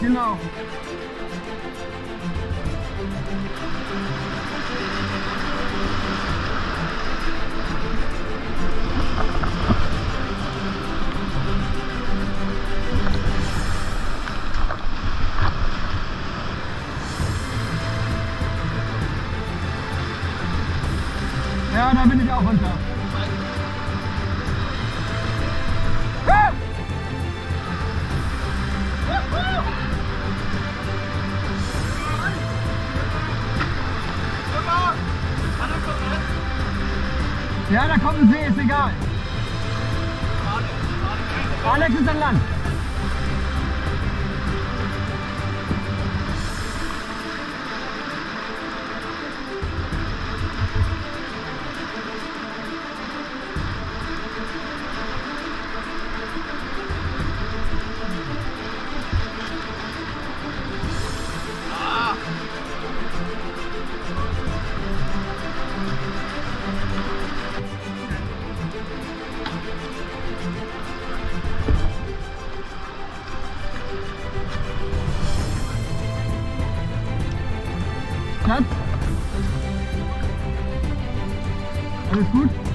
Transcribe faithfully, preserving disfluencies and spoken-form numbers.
Genau. Ja, da bin ich auch runter. Ja, da kommt ein See, ist egal. Alex ist an Land. Alles gut?